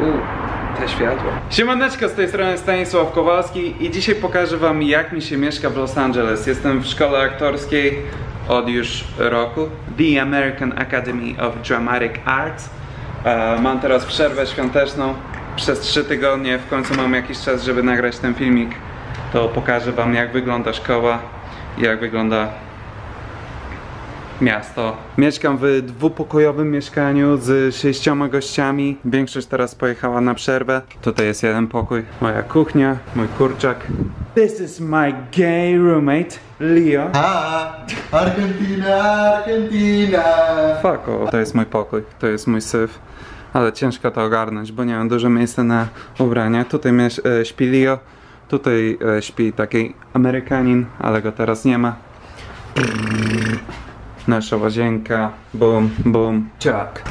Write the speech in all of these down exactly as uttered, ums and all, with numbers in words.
U, te światła. Siemaneczko, z tej strony Stanisław Kowalski i dzisiaj pokażę wam, jak mi się mieszka w Los Angeles. Jestem w szkole aktorskiej od już roku, The American Academy of Dramatic Arts. E, mam teraz przerwę świąteczną przez trzy tygodnie, w końcu mam jakiś czas, żeby nagrać ten filmik. To pokażę wam, jak wygląda szkoła, jak wygląda miasto. Mieszkam w dwupokojowym mieszkaniu z sześcioma gościami. Większość teraz pojechała na przerwę. Tutaj jest jeden pokój. Moja kuchnia, mój kurczak. This is my gay roommate, Leo. A, Argentina, Argentina. Fuck off. To jest mój pokój, to jest mój syf. Ale ciężko to ogarnąć, bo nie mam dużo miejsca na ubrania. Tutaj e, śpi Leo. Tutaj e, śpi taki Amerykanin, ale go teraz nie ma. Nasza łazienka, bum, bum, ciak.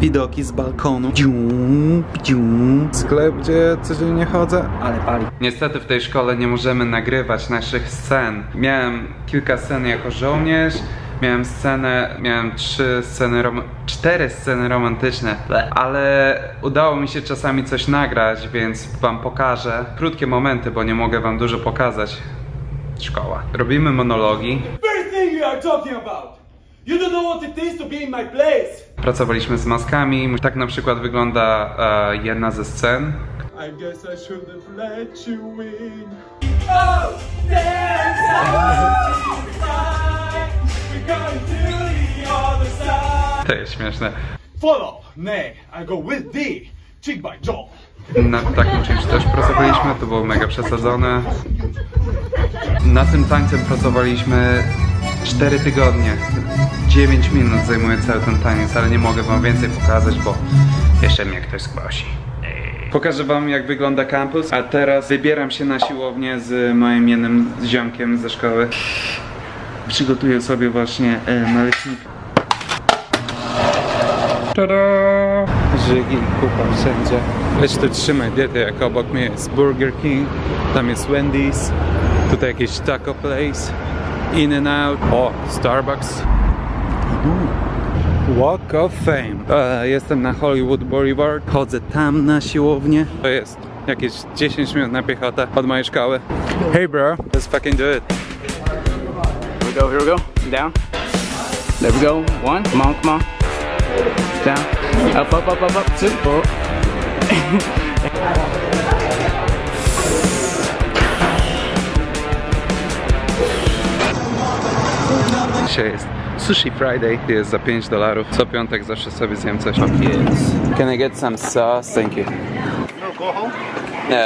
Widoki z balkonu, dzium, dzium. Sklep, gdzie codziennie chodzę, ale pali. Niestety w tej szkole nie możemy nagrywać naszych scen. Miałem kilka scen jako żołnierz, miałem scenę, miałem trzy sceny, cztery sceny romantyczne, ale udało mi się czasami coś nagrać, więc wam pokażę. Krótkie momenty, bo nie mogę wam dużo pokazać. Szkoła. Robimy monologi. You don't know what it is to be in my place. Pracowaliśmy z maskami. Tak na przykład wygląda uh, jedna ze scen. I guess I should have let you in. Oh, dance. To jest śmieszne. Follow, nay, I go with thee, cheek by jaw. Nad takim czymś też pracowaliśmy, to było mega przesadzone. Nad tym tańcem pracowaliśmy cztery tygodnie. dziewięć minut zajmuje cały ten taniec, ale nie mogę wam więcej pokazać, bo jeszcze mnie ktoś zgłosi. Pokażę wam, jak wygląda kampus, a teraz wybieram się na siłownię z moim jednym ziomkiem ze szkoły. Przygotuję sobie właśnie e, naleśnika. Tada! Żygi, kupa wszędzie. Lecz tu trzymaj dietę, jak obok mnie jest Burger King, tam jest Wendy's, tutaj jakiś taco place, In-N-Out, o, Starbucks. Walk of Fame. E, jestem na Hollywood Boulevard, chodzę tam na siłownię. To jest jakieś dziesięć minut na piechotę od mojej szkoły. Hey bro, let's fucking do it. Here we go, here we go, down. There we go, one, come on, come on. Down, up, up, up, up, up, two, four. Dzisiaj jest Sushi Friday, jest za pięć dolarów. Co piątek zawsze sobie zjem coś. Can I get some sauce? Thank you. No, go home? No.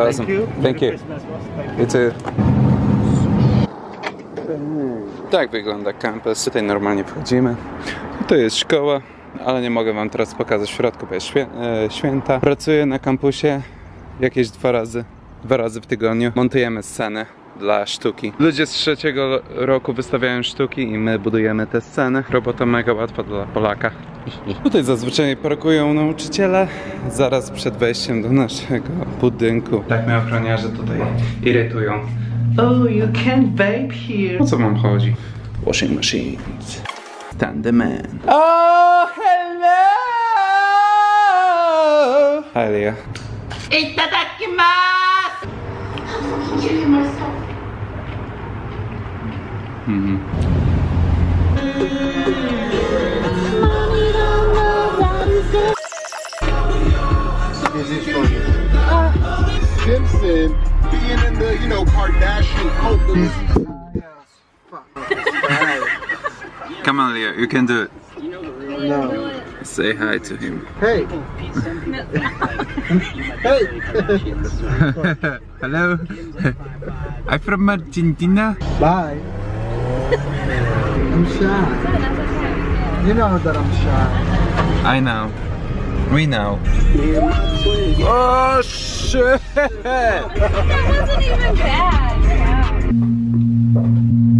Awesome. Thank you. Thank you. You too. Tak wygląda kampus. Tutaj normalnie wchodzimy. To jest szkoła, ale nie mogę wam teraz pokazać w środku, bo jest świę e, święta. Pracuję na kampusie jakieś dwa razy, dwa razy w tygodniu. Montujemy sceny dla sztuki. Ludzie z trzeciego roku wystawiają sztuki i my budujemy te sceny. Robota mega łatwa dla Polaka. Tutaj zazwyczaj parkują nauczyciele zaraz przed wejściem do naszego budynku. Tak mnie ochroniarze tutaj irytują. Oh, you can't vape here. O co wam chodzi? Washing machines. Stand the man. Oh, hello! Hi, Leo. Itadakimasu! I'm fucking killing myself. Mm-hmm. This is for you. Uh, Simpson being in the, you know, Kardashian coat. Come on, Leo, you can do it. You know the real no. Say hi to him. Hey! Hey! Hello! I'm from Argentina. Bye! I'm shy. You know that I'm shy. I know. We know. Oh shit! That wasn't even bad. Wow.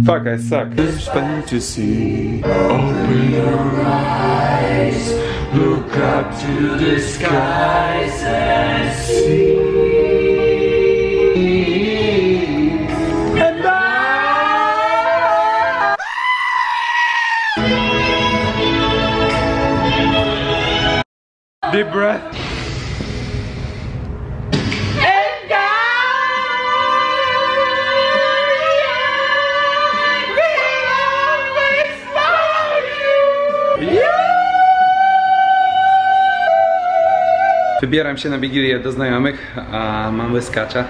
Fuck, I suck. This fantasy. Open your eyes. Look up to the skies and see. And I... Deep breath. And wybieram się na Wigilię do znajomych, a mam wyskacza.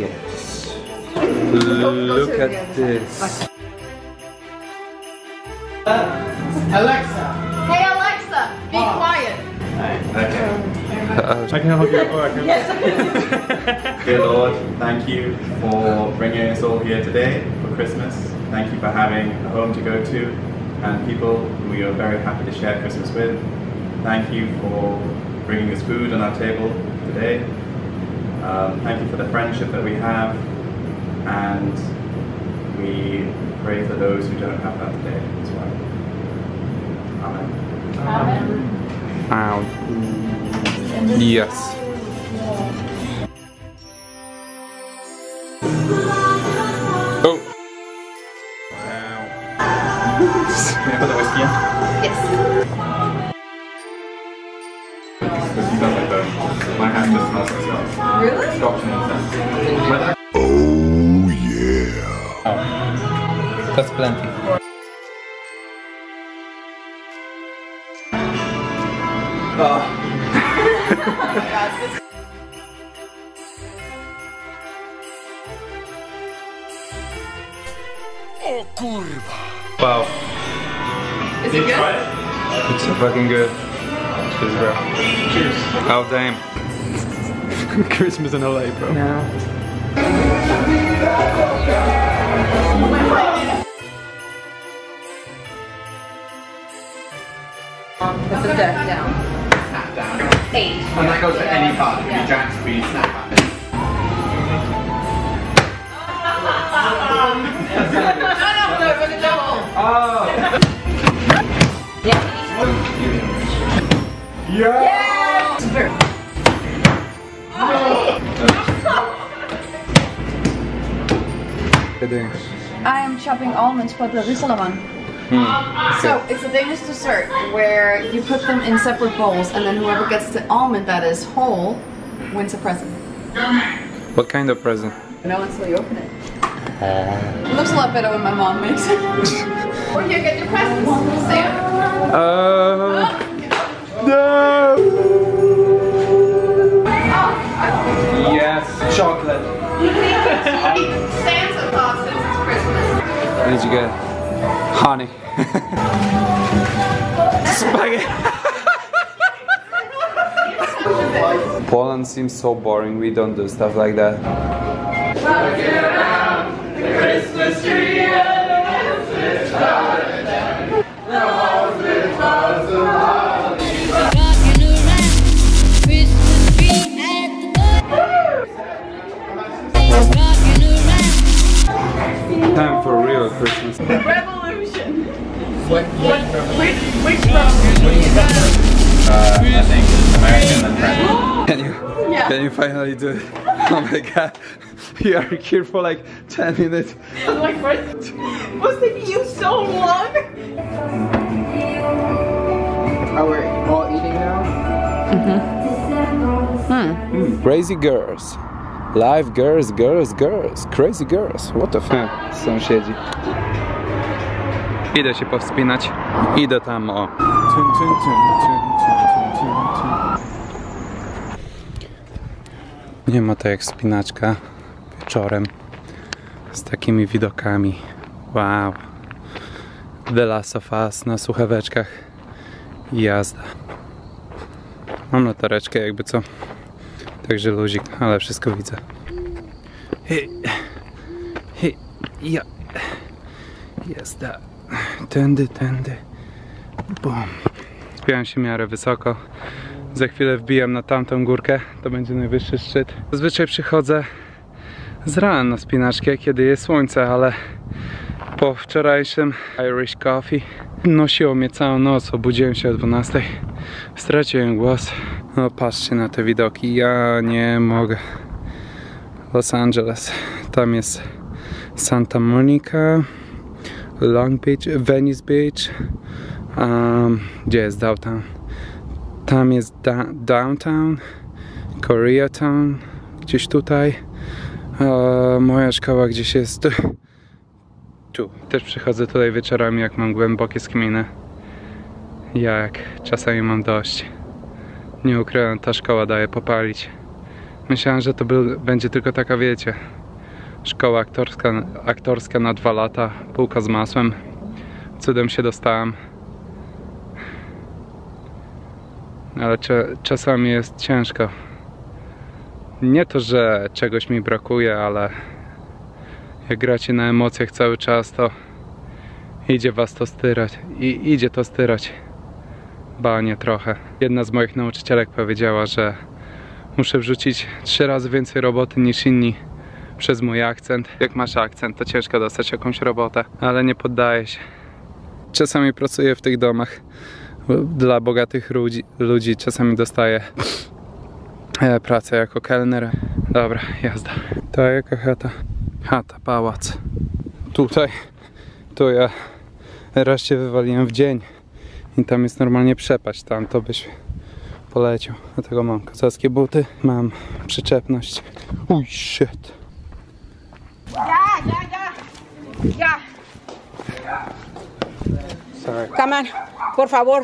Yes. Look at this. Alexa. Hey Alexa, be oh. quiet. Okay. I can help you. Oh, I can. Yes. Dear Lord, thank you for bringing us all here today for Christmas. Thank you for having a home to go to and people who we are very happy to share Christmas with. Thank you for bringing us food on our table today. Um, thank you for the friendship that we have, and we pray for those who don't have that today as well. Amen. Amen. Amen. Yes. Oh. Can I put the whiskey in? Yes. Because you don't like them. My hand just smells like scotch. Really? Scotch and oh yeah. Oh. That's plenty. Oh. O kurwa. Wow. Is it good? It's so fucking good. Cheers, bro. Cheers. Oh damn. Christmas in L A, bro. No. This is death down. Snap down. Eight. And that goes to yeah. any part. If yeah. you jack speed, snap back. No, no, no, for the double. Oh. Yeah. Yeah. Yeah. No. I am chopping almonds for the risolaman. Hmm. So it's a Danish dessert where you put them in separate bowls, and then whoever gets the almond that is whole wins a present. What kind of present? No, until you open it. Uh. It looks a lot better when my mom makes it. Or you get your presents, Sam. Uh, oh. No. Oh. Yes, chocolate. You can eat Santa Claus since it's Christmas. What did you get? Honey. Spaghetti. Poland seems so boring, we don't do stuff like that. Time for real Christmas. What, what, which, which revolution is that? Uh, I think American and French. Can you, yeah. can you finally do it? Oh my god, you are here for like ten minutes. I'm like, what? What's taking you so long? Are we all eating now? Mm-hmm. Hmm. Mm. Crazy girls. Live girls, girls, girls. Crazy girls. What the fuck? Sąsiedzi. Idę się powspinać. Idę tam, o. Nie ma to jak spinaczka wieczorem z takimi widokami. Wow. The Last of Us na słuchaweczkach i jazda. Mam latareczkę jakby co. Także luzik, ale wszystko widzę. Hej. Hej. Ja. Jazda. Tędy, tędy. Bum. Wbijam się w miarę wysoko. Za chwilę wbijam na tamtą górkę. To będzie najwyższy szczyt. Zazwyczaj przychodzę z rana na spinaczkę, kiedy jest słońce, ale po wczorajszym Irish coffee nosiło mnie całą noc. Obudziłem się o dwunastej. Straciłem głos. No patrzcie na te widoki. Ja nie mogę. Los Angeles. Tam jest Santa Monica. Long Beach, Venice Beach, um, gdzie jest Downtown, Tam jest da Downtown, Koreatown, gdzieś tutaj. E, moja szkoła gdzieś jest tu. Też przychodzę tutaj wieczorami, jak mam głębokie skminy. Jak czasami mam dość. Nie ukrywam, ta szkoła daje popalić. Myślałem, że to był, będzie tylko taka, wiecie, szkoła aktorska, aktorska na dwa lata, półka z masłem. Cudem się dostałem. Ale czasami jest ciężko. Nie to, że czegoś mi brakuje, ale jak gracie na emocjach cały czas, to idzie was to styrać. I idzie to styrać. Ba, nie trochę. Jedna z moich nauczycielek powiedziała, że muszę wrzucić trzy razy więcej roboty niż inni przez mój akcent. Jak masz akcent, to ciężko dostać jakąś robotę, ale nie poddaję się. Czasami pracuję w tych domach dla bogatych ludzi, ludzi. Czasami dostaję pracę jako kelner. Dobra, jazda. To jaka chata? Chata, pałac. Tutaj to ja raz się wywaliłem w dzień i tam jest normalnie przepaść, tam to byś poleciał. Dlatego mam kozackie buty, mam przyczepność. Uj, shit. Ja, ja, ja, ja. Sorry. Come on, por favor.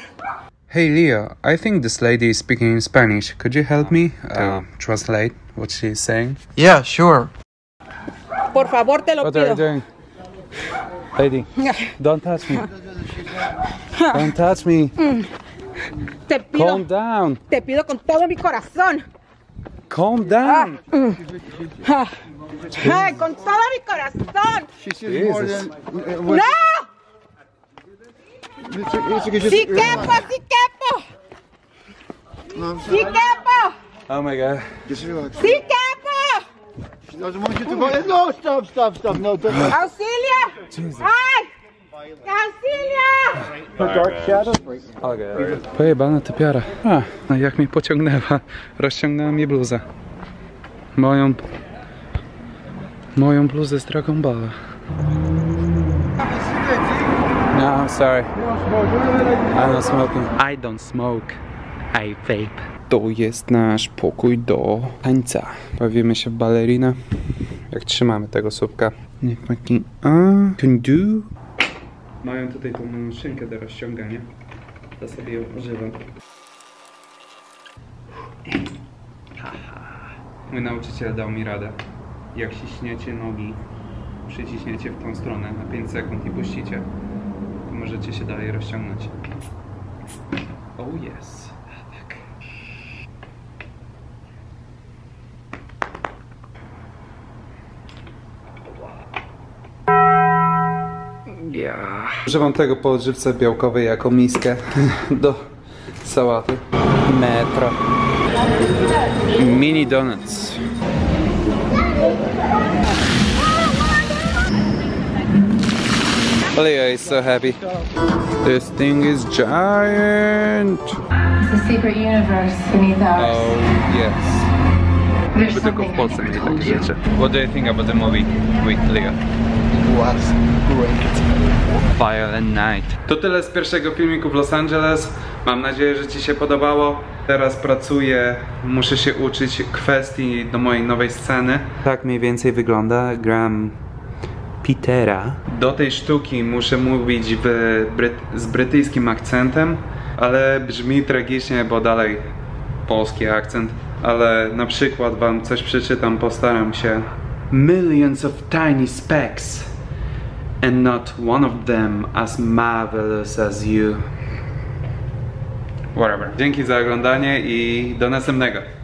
Hey Leo, I think this lady is speaking in Spanish. Could you help me uh, translate what she is saying? Yeah, sure. Por favor, te lo pido. What are you doing? Lady, don't touch me. Don't touch me. Te pido, calm down. Te pido con todo mi corazón. Calm down. Ah, mm. ah. Hey, con todo mi corazón. Jesus. No! Si quepo, si quepo. Si quepo. Oh my god. Si quepo. No, no, stop, stop, stop. No, don't. Auxilia. Jesus. Ay. Pojebana typiara. A, no jak mi pociągnęła, rozciągnęła mi bluzę. Moją... Moją bluzę z Dragon Ball. No, I'm sorry. I'm not smoking. I don't smoke. I vape. To jest nasz pokój do tańca. Bawimy się w balerinę. Jak trzymamy tego słupka. Nie fucking... Can do... Mają tutaj tą maszynkę do rozciągania. Ja sobie ją używam. Mój nauczyciel dał mi radę. Jak ściśniecie nogi, przyciśniecie w tą stronę na pięć sekund i puścicie, to możecie się dalej rozciągnąć. Oh yes. Tak. Yeah. Używam tego po odżywce białkowej jako miskę do sałaty. Metro. Mini Donuts. Leo is so happy. This thing is giant. It's a secret universe beneath ours. Oh yes. There's something I can tell you. What do you think about the movie with Leo? Was great. Violent Night. To tyle z pierwszego filmiku w Los Angeles. Mam nadzieję, że ci się podobało. Teraz pracuję, muszę się uczyć kwestii do mojej nowej sceny. Tak mniej więcej wygląda, gram Petera. Do tej sztuki muszę mówić w bryt z brytyjskim akcentem, ale brzmi tragicznie, bo dalej polski akcent. Ale na przykład wam coś przeczytam, postaram się. Millions of tiny specks, and not one of them as marvelous as you. Whatever. Dzięki za oglądanie i do następnego.